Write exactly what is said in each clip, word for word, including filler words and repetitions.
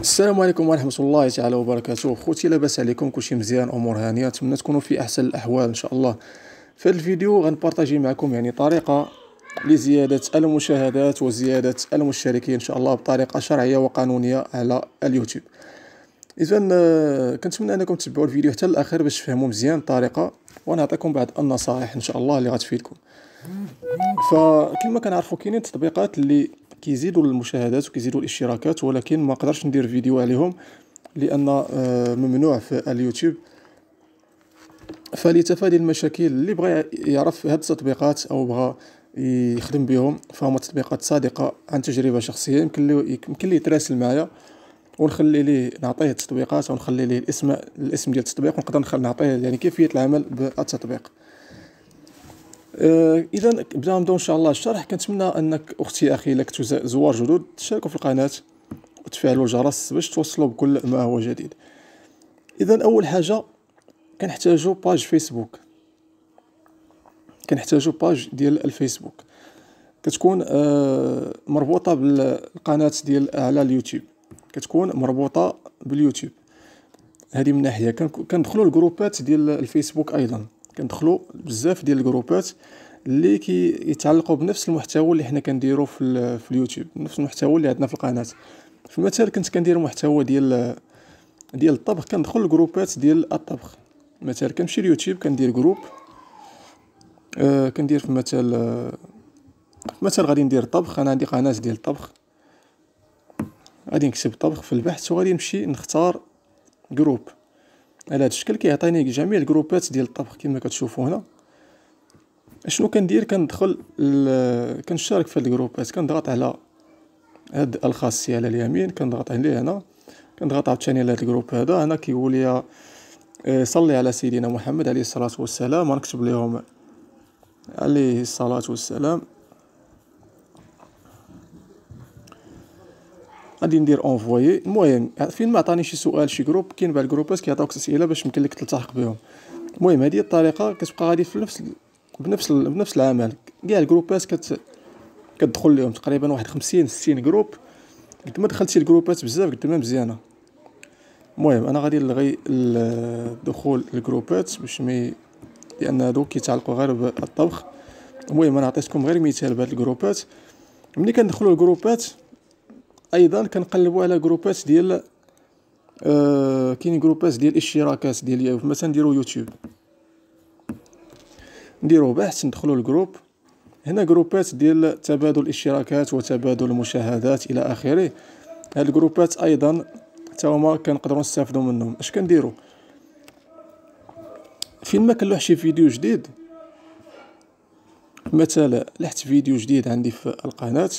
السلام عليكم ورحمه الله تعالى وبركاته. خوتي لاباس عليكم؟ كلشي مزيان، امور هانيه، نتمنى تكونوا في احسن الاحوال ان شاء الله. في هذا الفيديو غنبارطاجي معكم يعني طريقه لزياده المشاهدات وزياده المشتركين ان شاء الله بطريقه شرعيه وقانونيه على اليوتيوب. اذا كنتمنى انكم تتبعوا الفيديو حتى الاخر باش تفهموا مزيان الطريقه، ونعطيكم بعض النصائح ان شاء الله اللي غتفيدكم. فكما كنعرفوا كاينين تطبيقات اللي كيزيدوا المشاهدات وكيزيدوا الاشتراكات، ولكن ما قدرتش ندير فيديو عليهم لان ممنوع في اليوتيوب. فلتفادي المشاكل، اللي بغى يعرف هاد التطبيقات او بغى يخدم بهم فهما تطبيقات صادقه عن تجربه شخصيه، يمكن لي يمكن لي يتراسل معايا ونخلي ليه نعطيه التطبيقات ونخلي ليه الاسم الاسم ديال التطبيق، ونقدر نعطيه يعني كيفيه العمل بالتطبيق. اذا بدنا نبداو ان شاء الله الشرح. كنتمنى انك اختي اخي لك زوار جدد تشاركوا في القناه وتفعلوا الجرس باش توصلوا بكل ما هو جديد. اذا اول حاجه كنحتاجوا باج فيسبوك، كنحتاجوا باج ديال الفيسبوك كتكون آه مربوطه بالقناه ديال على اليوتيوب، كتكون مربوطه باليوتيوب. هذه من ناحيه. كندخلوا الجروبات ديال الفيسبوك ايضا، كندخلوا بزاف ديال الجروبات اللي كيتعلقوا بنفس المحتوى اللي حنا كنديروا في, في اليوتيوب، نفس المحتوى اللي عندنا في القناه. فمثلا كنت كندير محتوى ديال ديال الطبخ، كندخل الجروبات ديال الطبخ. مثلا كنمشي اليوتيوب كندير جروب، آه كندير في مثلا مثلا غادي ندير طبخ، انا عندي قناه ديال الطبخ، غادي نكتب طبخ في البحث وغادي نمشي نختار جروب. على هاد الشكل كيعطيني جميع الجروبات ديال الطبخ كما كتشوفوا هنا. شنو كندير؟ كندخل كنشارك في هاد الجروبات، كنضغط على هاد الخاصيه على اليمين، كنضغط عليه هنا، كنضغط عاوتاني على هاد الجروب هذا. هنا كيقول لي صلي على سيدنا محمد عليه الصلاه والسلام، غنكتب لهم عليه الصلاه والسلام، غادي ندير اونفويي. المهم فين ما عطاني شي سؤال شي جروب، كاين بعض الجروبات كيعطيوك اسئله باش يمكن لك تلتحق بهم. المهم هذه الطريقه كتبقى غادي في نفس بنفس بنفس العمل. كاع الجروبات كت كتدخل لهم تقريبا واحد خمسين ستين جروب، قد ما دخلتي الجروبات بزاف قد ما مزيانه. المهم انا غادي نلغي الدخول للجروبات باش مي لان هادو كيتعلقوا غير بالطبخ. المهم انا عطيتكم غير مثال بهاد الجروبات. ملي كندخلوا الجروبات ايضا كنقلبوا على جروبات ديال آه كاين جروبات ديال الاشتراكات ديال مثلا نديروا يوتيوب، نديروا بحث ندخلوا الجروب. هنا جروبات ديال تبادل الاشتراكات وتبادل المشاهدات الى اخره. هاد الجروبات ايضا حتى هما كنقدروا نستافدوا منهم. اش كنديروا؟ فين ما كنلوح شي فيديو جديد، مثلا لحت فيديو جديد عندي في القناه،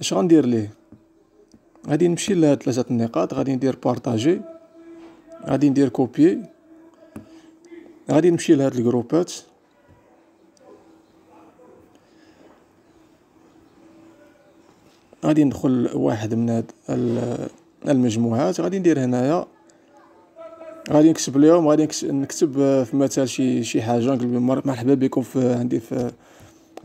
اش غندير ليه؟ غادي نمشي لهاد ثلاثه النقاط، غادي ندير بارطاجي، غادي ندير كوبي، غادي نمشي لهاد الجروبات، غادي ندخل واحد من هاد المجموعات، غادي ندير هنايا، غادي نكتب لهم، غادي نكتب في مثلا شي شي حاجه، نقول مرحبا بكم في عندي في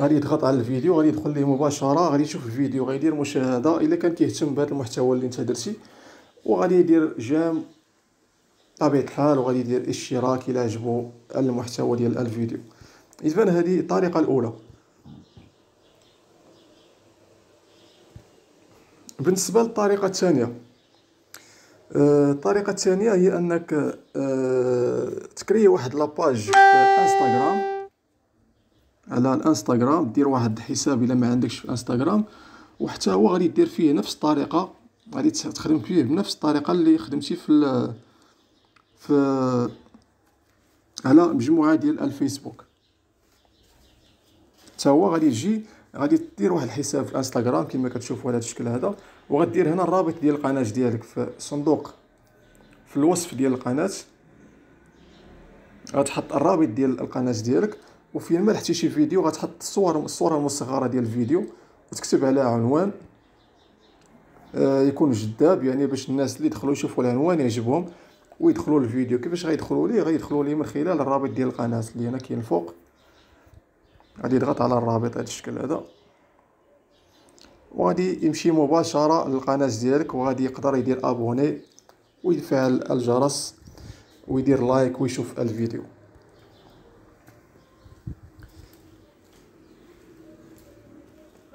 غادي يضغط على الفيديو غادي يدخل ليه مباشره، غادي يشوف الفيديو، غادي يدير مشاهده الا كان كيهتم بهذا المحتوى اللي انت درتي، وغادي يدير جام بطبيعه الحال، وغادي يدير اشتراك الى عجبو المحتوى ديال الفيديو. اذا هذه الطريقه الاولى. بالنسبه للطريقه الثانيه، الطريقه الثانيه هي انك تكري واحد لاباج في انستغرام. على الانستغرام دير واحد الحساب الا ما عندكش في انستغرام، وحتى هو غادي دير فيه نفس الطريقه، غادي تخدم فيه بنفس الطريقه اللي خدمتي في في على مجموعه ديال الفيسبوك. حتى هو غادي تجي غادي دير واحد الحساب في الانستغرام كما كتشوفوا على هذا الشكل هذا، وغدير هنا الرابط ديال القناه ديالك في صندوق في الوصف ديال القناه، غتحط الرابط ديال القناه ديالك، وفي ما لحتي شي فيديو غتحط الصور الصوره المصغره ديال الفيديو وتكتب على عنوان آه يكون جذاب، يعني باش الناس اللي يدخلوا يشوفوا العنوان يعجبهم ويدخلوا الفيديو. كيفاش غيدخلوا ليه؟ غيدخلوا ليه من خلال الرابط ديال القناه اللي هنا كاين الفوق، غادي يضغط على الرابط بهذا الشكل هذا وغادي يمشي مباشره للقناه ديالك، وغادي يقدر يدير ابوني ويفعل الجرس ويدير لايك ويشوف الفيديو.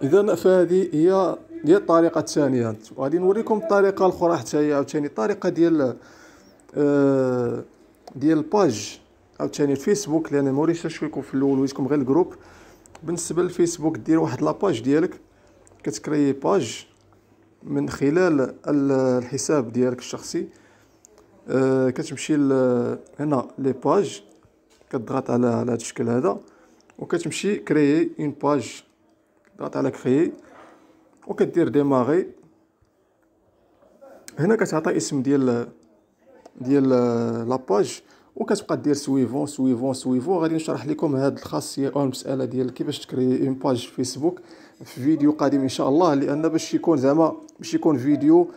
اذا فهذه هي هي الطريقه الثانيه، وغادي نوريكم الطريقه الاخرى حتى هي عاوتاني، الطريقه ديال آه ديال الباج عاوتاني الفيسبوك، لان ما وريتهاش لكم في الاول وريتكم غير الجروب. بالنسبه للفيسبوك دير واحد لاباج ديالك، كتكري باج من خلال الحساب ديالك الشخصي، آه كتمشي هنا لي باج، كتضغط على على هذا الشكل هذا وكتمشي كريي اون باج، كتضغط على كريي وكدير ديماغي. هنا كتعطي اسم ديال ديال لاباج وكتبقى دير سويفون سويفون سويفون. غادي نشرح لكم هاد الخاصيه او المساله ديال كيفاش تكري اون باج في فيسبوك في فيديو قادم ان شاء الله، لان باش يكون زعما باش يكون فيديو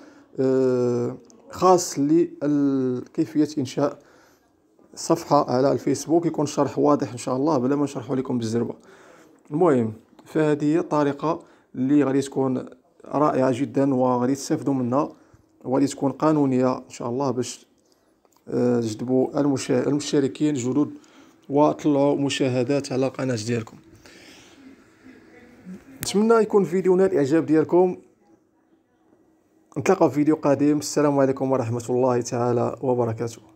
آه خاص لكيفيه انشاء صفحه على الفيسبوك، يكون شرح واضح ان شاء الله بلا ما نشرحوا لكم بالزربه. المهم فهذه هي الطريقه اللي غادي تكون رائعه جدا وغادي تستافدوا منها، وغادي تكون قانونيه ان شاء الله باش جذبوا المشاركين جدد وطلعوا مشاهدات على القناه ديالكم. نتمنى يكون فيديو نال الاعجاب ديالكم، نتلاقاو في فيديو قادم. السلام عليكم ورحمه الله تعالى وبركاته.